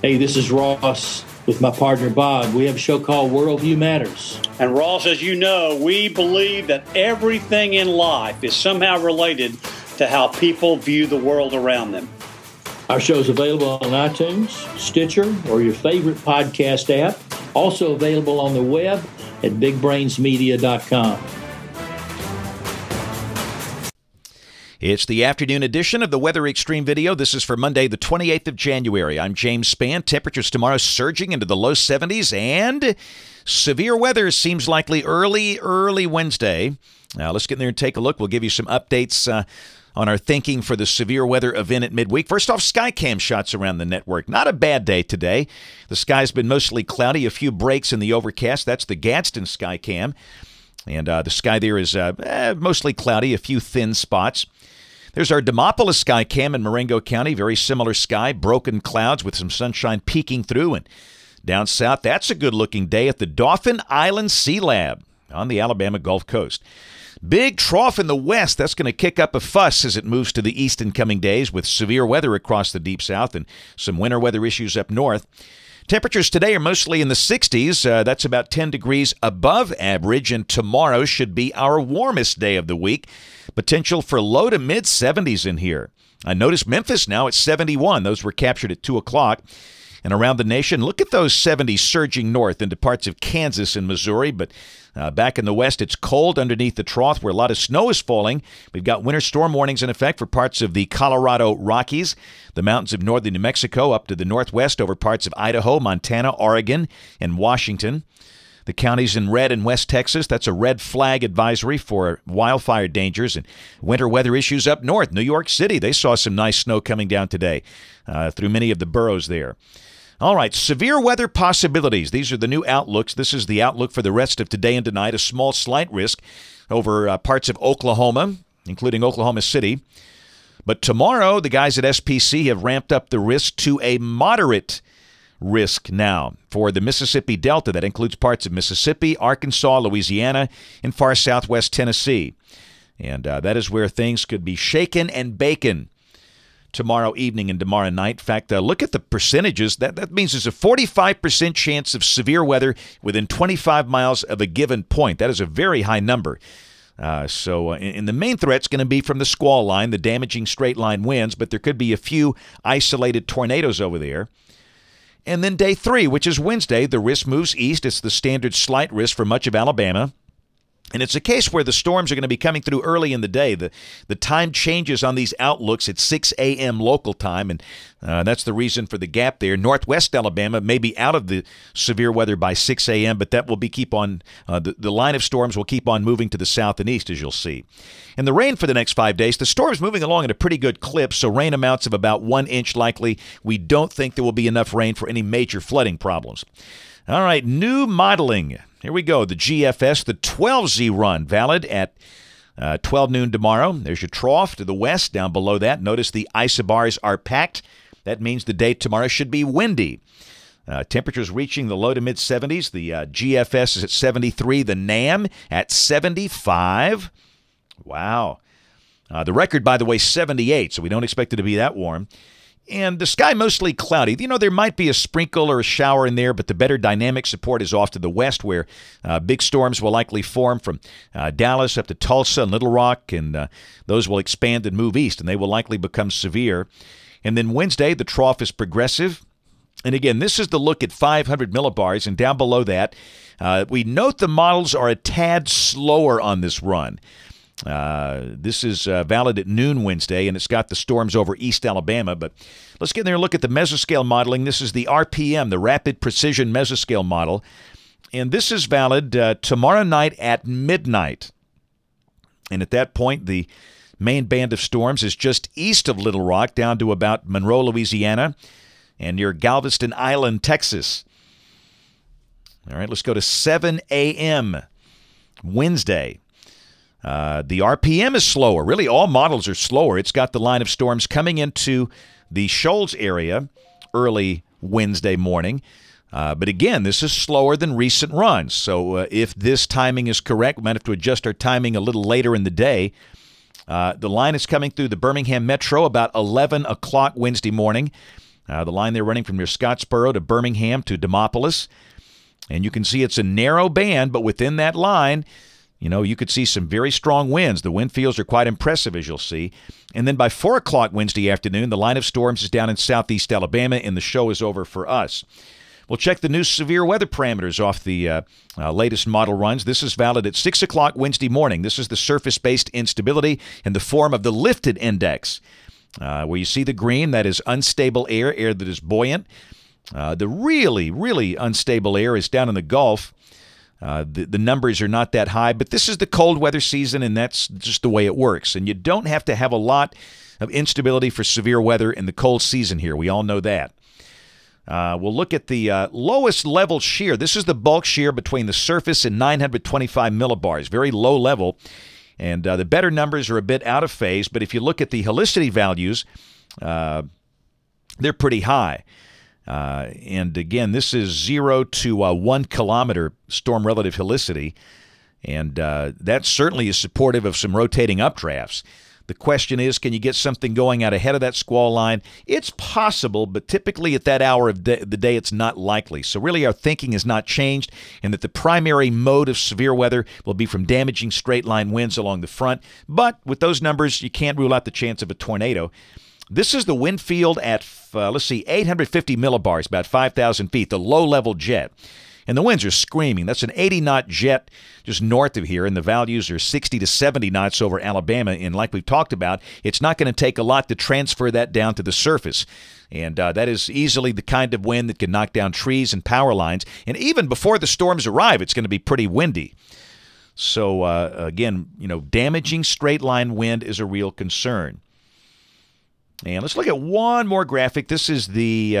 Hey, this is Ross with my partner, Bob. We have a show called Worldview Matters. And Ross, as you know, we believe that everything in life is somehow related to how people view the world around them. Our show is available on iTunes, Stitcher, or your favorite podcast app. Also available on the web at bigbrainsmedia.com. It's the afternoon edition of the Weather Extreme video. This is for Monday, the 28th of January. I'm James Spann. Temperatures tomorrow surging into the low 70s, and severe weather seems likely early Wednesday. Now, let's get in there and take a look. We'll give you some updates on our thinking for the severe weather event at midweek. First off, Skycam shots around the network. Not a bad day today. The sky's been mostly cloudy, a few breaks in the overcast. That's the Gadsden Skycam. And the sky there is mostly cloudy, a few thin spots. There's our Demopolis Skycam in Marengo County. Very similar sky, broken clouds with some sunshine peeking through. And down south, that's a good-looking day at the Dauphin Island Sea Lab on the Alabama Gulf Coast. Big trough in the west. That's going to kick up a fuss as it moves to the east in coming days, with severe weather across the deep south and some winter weather issues up north. Temperatures today are mostly in the 60s. That's about 10 degrees above average, and tomorrow should be our warmest day of the week. Potential for low to mid 70s in here. I noticed Memphis now at 71. Those were captured at 2 o'clock. And around the nation, look at those 70s surging north into parts of Kansas and Missouri. But back in the west, it's cold underneath the trough where a lot of snow is falling. We've got winter storm warnings in effect for parts of the Colorado Rockies, the mountains of northern New Mexico, up to the northwest over parts of Idaho, Montana, Oregon, and Washington. The counties in red in West Texas, that's a red flag advisory for wildfire dangers and winter weather issues up north. New York City, they saw some nice snow coming down today through many of the boroughs there. All right, severe weather possibilities. These are the new outlooks. This is the outlook for the rest of today and tonight. A small slight risk over parts of Oklahoma, including Oklahoma City. But tomorrow, the guys at SPC have ramped up the risk to a moderate risk now for the Mississippi Delta. That includes parts of Mississippi, Arkansas, Louisiana, and far southwest Tennessee. And that is where things could be shaken and bacon tomorrow evening and tomorrow night. In fact, look at the percentages. That means there's a 45% chance of severe weather within 25 miles of a given point. That is a very high number. So the main threat's going to be from the squall line, the damaging straight-line winds, but there could be a few isolated tornadoes over there. And then day three, which is Wednesday, the risk moves east. It's the standard slight risk for much of Alabama. And it's a case where the storms are going to be coming through early in the day. The time changes on these outlooks at 6 a.m. local time, and that's the reason for the gap there. Northwest Alabama may be out of the severe weather by 6 a.m., but that will be the line of storms will keep on moving to the south and east, as you'll see. And the rain for the next 5 days, the storm's moving along at a pretty good clip, so rain amounts of about 1 inch likely. We don't think there will be enough rain for any major flooding problems. All right, new modeling. Here we go. The GFS, the 12Z run, valid at 12 noon tomorrow. There's your trough to the west. Down below that, notice the isobars are packed. That means the day tomorrow should be windy. Temperatures reaching the low to mid 70s. The GFS is at 73. The NAM at 75. Wow. The record, by the way, 78, so we don't expect it to be that warm. And the sky mostly cloudy. You know, there might be a sprinkle or a shower in there, but the better dynamic support is off to the west, where big storms will likely form from Dallas up to Tulsa and Little Rock, and those will expand and move east, and they will likely become severe. And then Wednesday, the trough is progressive. And again, this is the look at 500 millibars, and down below that, we note the models are a tad slower on this run. This is valid at noon Wednesday, and it's got the storms over East Alabama. But let's get in there and look at the mesoscale modeling. This is the RPM, the Rapid Precision Mesoscale Model. And this is valid tomorrow night at midnight. And at that point, the main band of storms is just east of Little Rock, down to about Monroe, Louisiana, and near Galveston Island, Texas. All right, let's go to 7 a.m. Wednesday. The RPM is slower. Really, all models are slower. It's got the line of storms coming into the Shoals area early Wednesday morning. But again, this is slower than recent runs. So if this timing is correct, we might have to adjust our timing a little later in the day. The line is coming through the Birmingham Metro about 11 o'clock Wednesday morning. The line they're running from near Scottsboro to Birmingham to Demopolis. And you can see it's a narrow band, but within that line, you know, you could see some very strong winds. The wind fields are quite impressive, as you'll see. And then by 4 o'clock Wednesday afternoon, the line of storms is down in southeast Alabama, and the show is over for us. We'll check the new severe weather parameters off the latest model runs. This is valid at 6 o'clock Wednesday morning. This is the surface-based instability in the form of the lifted index, where you see the green. That is unstable air, air that is buoyant. The really, really unstable air is down in the Gulf. The numbers are not that high, but this is the cold weather season, and that's just the way it works. And you don't have to have a lot of instability for severe weather in the cold season here. We all know that. We'll look at the lowest level shear. This is the bulk shear between the surface and 925 millibars, very low level. And the better numbers are a bit out of phase, but if you look at the helicity values, they're pretty high. And again, this is 0 to 1 kilometer storm relative helicity, and that certainly is supportive of some rotating updrafts. The question is, can you get something going out ahead of that squall line? It's possible, but typically at that hour of the day, it's not likely. So really our thinking has not changed, and that the primary mode of severe weather will be from damaging straight-line winds along the front. But with those numbers, you can't rule out the chance of a tornado. This is the wind field at, let's see, 850 millibars, about 5,000 feet, the low-level jet. And the winds are screaming. That's an 80-knot jet just north of here, and the values are 60 to 70 knots over Alabama. And like we've talked about, it's not going to take a lot to transfer that down to the surface. And that is easily the kind of wind that can knock down trees and power lines. And even before the storms arrive, it's going to be pretty windy. So, again, you know, damaging straight-line wind is a real concern. And let's look at one more graphic. This is the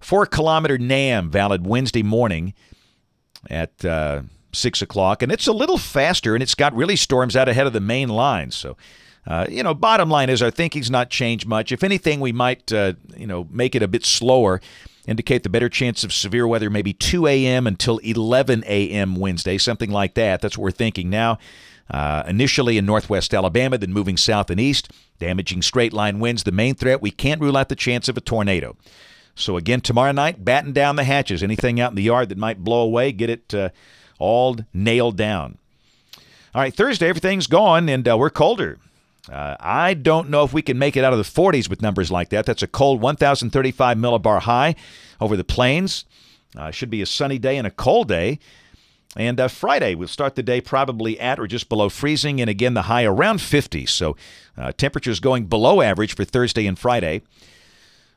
4-kilometer NAM valid Wednesday morning at 6 o'clock. And it's a little faster, and it's got really storms out ahead of the main line. So, you know, bottom line is our thinking's not changed much. If anything, we might, you know, make it a bit slower, indicate the better chance of severe weather, maybe 2 a.m. until 11 a.m. Wednesday, something like that. That's what we're thinking now. Initially in northwest Alabama, then moving south and east. Damaging straight-line winds, the main threat. We can't rule out the chance of a tornado. So, again, tomorrow night, batten down the hatches. Anything out in the yard that might blow away, get it all nailed down. All right, Thursday, everything's gone, and we're colder. I don't know if we can make it out of the 40s with numbers like that. That's a cold 1,035 millibar high over the plains. Should be a sunny day and a cold day. And Friday, we'll start the day probably at or just below freezing, and again, the high around 50. So temperatures going below average for Thursday and Friday.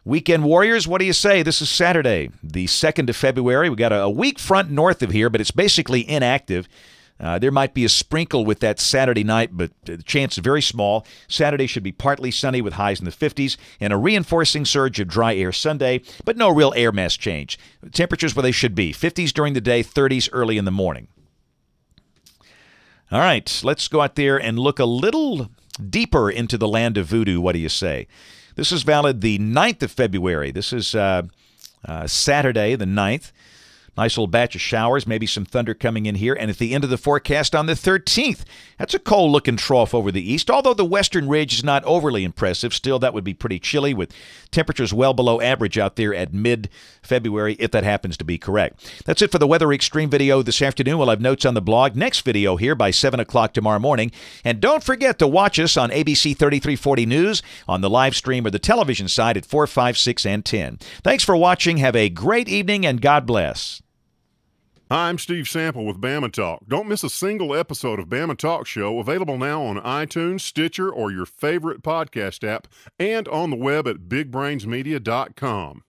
Weekend warriors, what do you say? This is Saturday, the 2nd of February. We've got a weak front north of here, but it's basically inactive. There might be a sprinkle with that Saturday night, but the chance is very small. Saturday should be partly sunny with highs in the 50s and a reinforcing surge of dry air Sunday, but no real air mass change. Temperatures where they should be, 50s during the day, 30s early in the morning. All right, let's go out there and look a little deeper into the land of voodoo. What do you say? This is valid the 9th of February. This is Saturday the 9th. Nice little batch of showers, maybe some thunder coming in here. And at the end of the forecast on the 13th, that's a cold-looking trough over the east. Although the western ridge is not overly impressive, still that would be pretty chilly with temperatures well below average out there at mid-February, if that happens to be correct. That's it for the Weather Extreme video this afternoon. We'll have notes on the blog. Next video here by 7 o'clock tomorrow morning. And don't forget to watch us on ABC 33/40 News on the live stream or the television side at 4, 5, 6, and 10. Thanks for watching. Have a great evening, and God bless. Hi, I'm Steve Sample with Bama Talk. Don't miss a single episode of Bama Talk Show, available now on iTunes, Stitcher, or your favorite podcast app, and on the web at bigbrainsmedia.com.